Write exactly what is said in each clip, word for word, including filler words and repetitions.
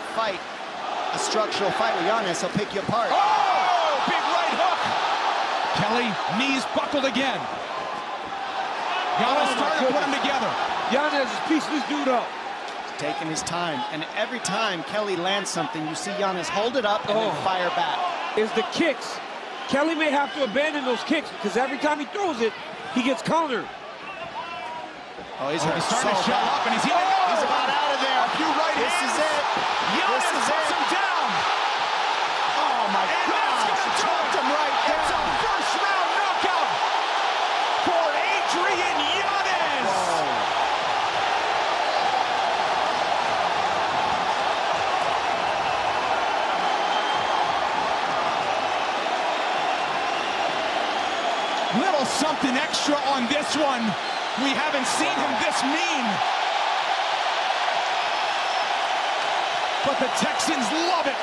Fight, a structural fight with Yanez, he'll pick you apart. Oh, big right hook. Kelly, knees buckled again. Yanez oh, started to put him together. Yanez is piecing this dude up. Taking his time, and every time Kelly lands something, you see Yanez hold it up and oh. then fire back. It's the kicks. Kelly may have to abandon those kicks because every time he throws it, he gets countered. Oh, he's, oh, he's starting so to shut up, and he's, oh, he's about out of there. A few right this hands. Is it. Yanez this is puts it. Him down. Oh, my and gosh. He dropped him right down. It's a first-round knockout for Adrian Yanez. Whoa. Little something extra on this one. We haven't seen him this mean. But the Texans love it.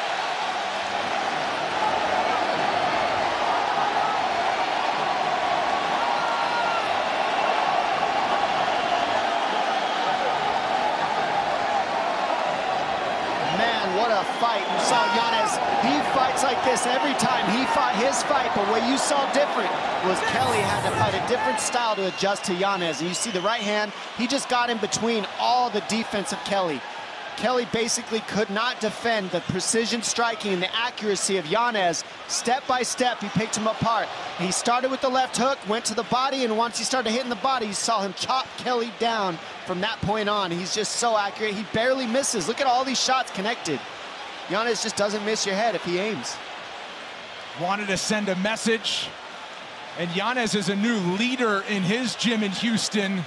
Man, what a fight. You saw Yanez. He fights like this every time. He fought his fight, but what you saw different was Kelly had to fight a different style to adjust to Yanez. And you see the right hand, he just got in between all the defense of Kelly. Kelly basically could not defend the precision striking and the accuracy of Yanez. Step by step, he picked him apart. He started with the left hook, went to the body, and once he started hitting the body, you saw him chop Kelly down from that point on. He's just so accurate. He barely misses. Look at all these shots connected. Yanez just doesn't miss your head if he aims. Wanted to send a message. And Yanez is a new leader in his gym in Houston.